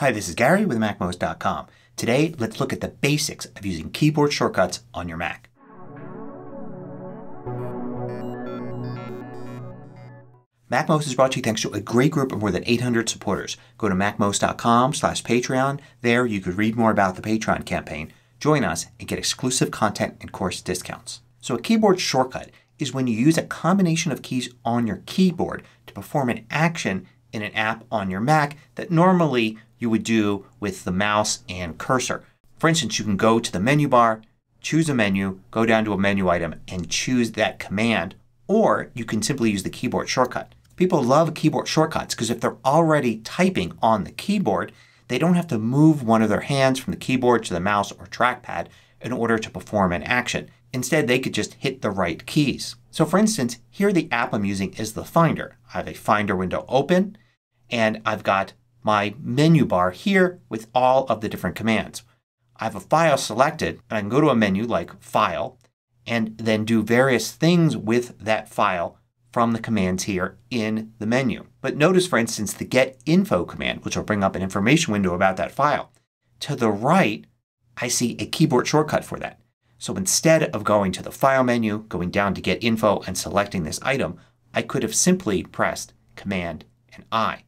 Hi, this is Gary with MacMost.com. Today let's look at the basics of using keyboard shortcuts on your Mac. MacMost is brought to you thanks to a great group of more than 800 supporters. Go to MacMost.com/Patreon. There you could read more about the Patreon campaign. Join us and get exclusive content and course discounts. So a keyboard shortcut is when you use a combination of keys on your keyboard to perform an action in an app on your Mac that normally you would do with the mouse and cursor. For instance, you can go to the menu bar, choose a menu, go down to a menu item and choose that command, or you can simply use the keyboard shortcut. People love keyboard shortcuts because if they're already typing on the keyboard they don't have to move one of their hands from the keyboard to the mouse or trackpad in order to perform an action. Instead they could just hit the right keys. So for instance here the app I'm using is the Finder. I have a Finder window open and I've got my menu bar here with all of the different commands. I have a file selected and I can go to a menu like File and then do various things with that file from the commands here in the menu. But notice for instance the Get Info command, which will bring up an information window about that file. To the right I see a keyboard shortcut for that. So instead of going to the File menu, going down to Get Info and selecting this item, I could have simply pressed Command and I.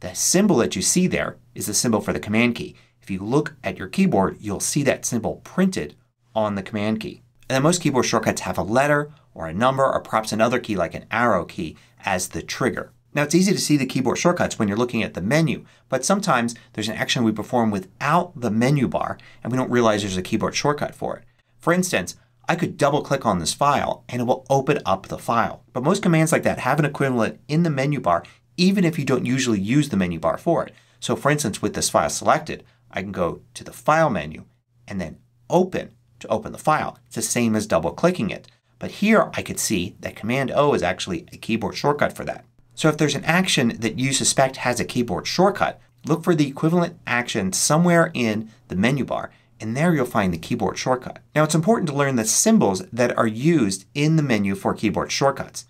The symbol that you see there is the symbol for the Command key. If you look at your keyboard you'll see that symbol printed on the Command key. And then most keyboard shortcuts have a letter or a number or perhaps another key like an arrow key as the trigger. Now it's easy to see the keyboard shortcuts when you're looking at the menu, but sometimes there's an action we perform without the menu bar and we don't realize there's a keyboard shortcut for it. For instance, I could double click on this file and it will open up the file. But most commands like that have an equivalent in the menu bar even if you don't usually use the menu bar for it. So for instance with this file selected I can go to the File menu and then Open to open the file. It's the same as double clicking it. But here I could see that Command O is actually a keyboard shortcut for that. So if there's an action that you suspect has a keyboard shortcut look for the equivalent action somewhere in the menu bar and there you'll find the keyboard shortcut. Now it's important to learn the symbols that are used in the menu for keyboard shortcuts.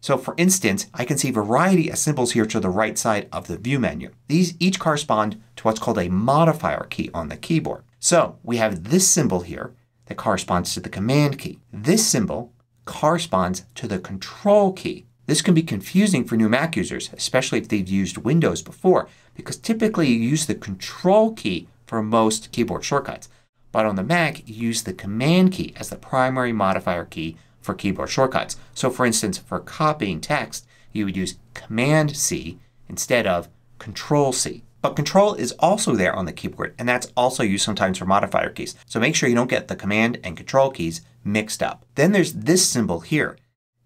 So for instance I can see a variety of symbols here to the right side of the View menu. These each correspond to what's called a modifier key on the keyboard. So we have this symbol here that corresponds to the Command key. This symbol corresponds to the Control key. This can be confusing for new Mac users, especially if they've used Windows before, because typically you use the Control key for most keyboard shortcuts. But on the Mac you use the Command key as the primary modifier key for keyboard shortcuts. So for instance for copying text you would use Command C instead of Control C. But Control is also there on the keyboard and that's also used sometimes for modifier keys. So make sure you don't get the Command and Control keys mixed up. Then there's this symbol here.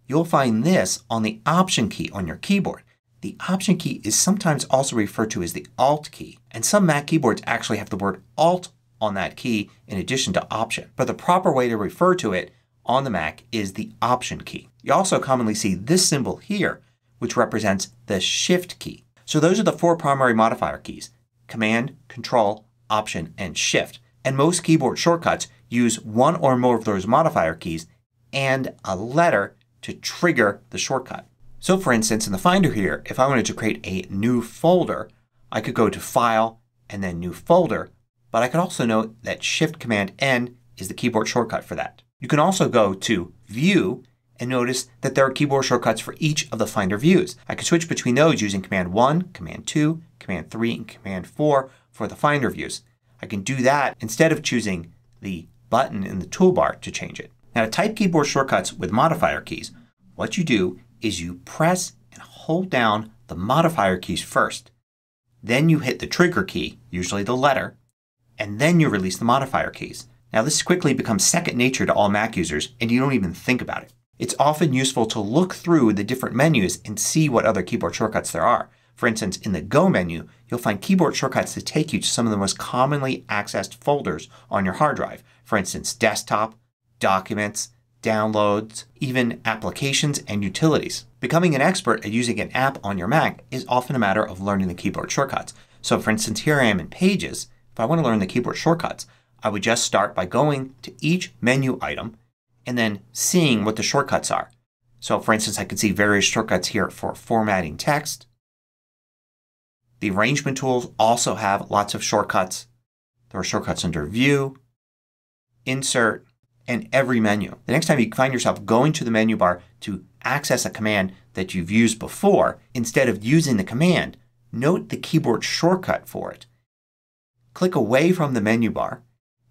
You'll find this on the Option key on your keyboard. The Option key is sometimes also referred to as the Alt key. And some Mac keyboards actually have the word Alt on that key in addition to Option. But the proper way to refer to it on the Mac is the Option key. You also commonly see this symbol here which represents the Shift key. So those are the four primary modifier keys. Command, Control, Option, and Shift. And most keyboard shortcuts use one or more of those modifier keys and a letter to trigger the shortcut. So for instance in the Finder here if I wanted to create a new folder I could go to File and then New Folder, but I could also note that Shift Command N is the keyboard shortcut for that. You can also go to View and notice that there are keyboard shortcuts for each of the Finder views. I can switch between those using Command 1, Command 2, Command 3, and Command 4 for the Finder views. I can do that instead of choosing the button in the toolbar to change it. Now to type keyboard shortcuts with modifier keys what you do is you press and hold down the modifier keys first. Then you hit the trigger key, usually the letter, and then you release the modifier keys. Now this quickly becomes second nature to all Mac users and you don't even think about it. It's often useful to look through the different menus and see what other keyboard shortcuts there are. For instance in the Go menu you'll find keyboard shortcuts that take you to some of the most commonly accessed folders on your hard drive. For instance Desktop, Documents, Downloads, even Applications and Utilities. Becoming an expert at using an app on your Mac is often a matter of learning the keyboard shortcuts. So for instance here I am in Pages. If I want to learn the keyboard shortcuts I would just start by going to each menu item and then seeing what the shortcuts are. So for instance I can see various shortcuts here for formatting text, The arrangement tools also have lots of shortcuts. There are shortcuts under View, Insert, and every menu. The next time you find yourself going to the menu bar to access a command that you've used before, instead of using the command, note the keyboard shortcut for it. Click away from the menu bar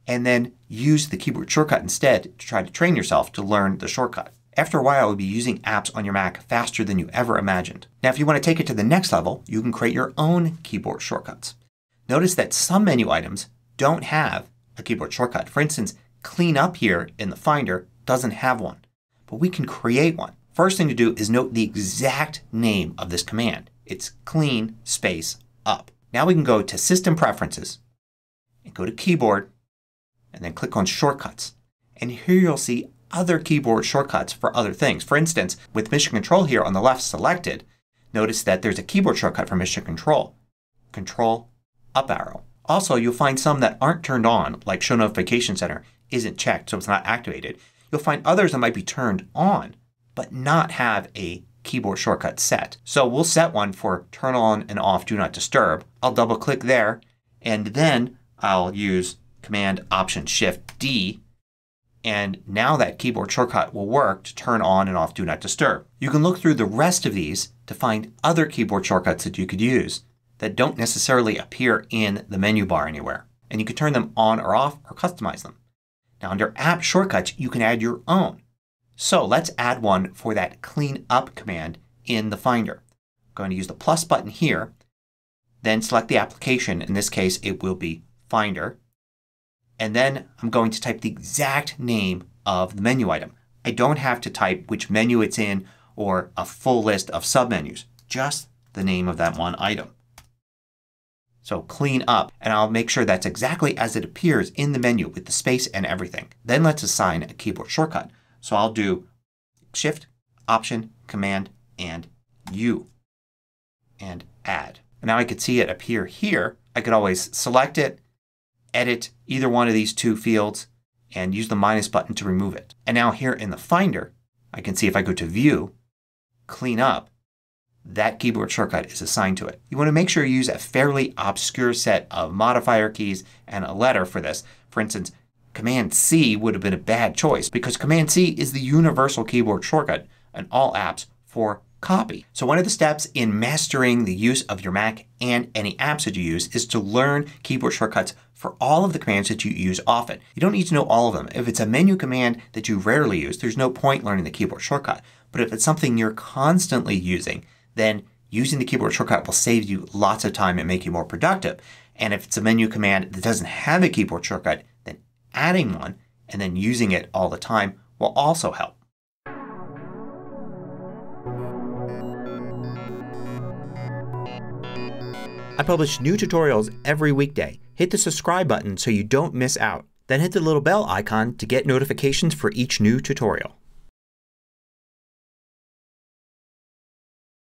and then use the keyboard shortcut instead to try to train yourself to learn the shortcut. After a while you'll be using apps on your Mac faster than you ever imagined. Now if you want to take it to the next level you can create your own keyboard shortcuts. Notice that some menu items don't have a keyboard shortcut. For instance, Clean Up here in the Finder doesn't have one. But we can create one. First thing to do is note the exact name of this command. It's Clean Space Up. Now we can go to System Preferences and go to Keyboard and then click on Shortcuts. And here you'll see other keyboard shortcuts for other things. For instance, with Mission Control here on the left selected, notice that there's a keyboard shortcut for Mission Control. Control Up Arrow. Also you'll find some that aren't turned on, like Show Notification Center isn't checked so it's not activated. You'll find others that might be turned on but not have a keyboard shortcut set. So we'll set one for Turn On and Off Do Not Disturb. I'll double click there and then I'll use Command Option Shift D. And now that keyboard shortcut will work to turn on and off Do Not Disturb. You can look through the rest of these to find other keyboard shortcuts that you could use that don't necessarily appear in the menu bar anywhere. And you can turn them on or off or customize them. Now under App Shortcuts you can add your own. So let's add one for that Clean Up command in the Finder. I'm going to use the plus button here. Then select the application. In this case it will be Finder. And then I'm going to type the exact name of the menu item. I don't have to type which menu it's in or a full list of submenus. Just the name of that one item. So Clean Up. And I'll make sure that's exactly as it appears in the menu with the space and everything. Then let's assign a keyboard shortcut. So I'll do Shift, Option, Command, and U. And Add. And now I could see it appear here. I could always select it, edit either one of these two fields, and use the minus button to remove it. And now here in the Finder I can see if I go to View, Clean Up, that keyboard shortcut is assigned to it. You want to make sure you use a fairly obscure set of modifier keys and a letter for this. For instance, Command C would have been a bad choice because Command C is the universal keyboard shortcut in all apps for copy. So one of the steps in mastering the use of your Mac and any apps that you use is to learn keyboard shortcuts for all of the commands that you use often. You don't need to know all of them. If it's a menu command that you rarely use there's no point learning the keyboard shortcut. But if it's something you're constantly using then using the keyboard shortcut will save you lots of time and make you more productive. And if it's a menu command that doesn't have a keyboard shortcut then adding one and then using it all the time will also help. I publish new tutorials every weekday. Hit the subscribe button so you don't miss out. Then hit the little bell icon to get notifications for each new tutorial.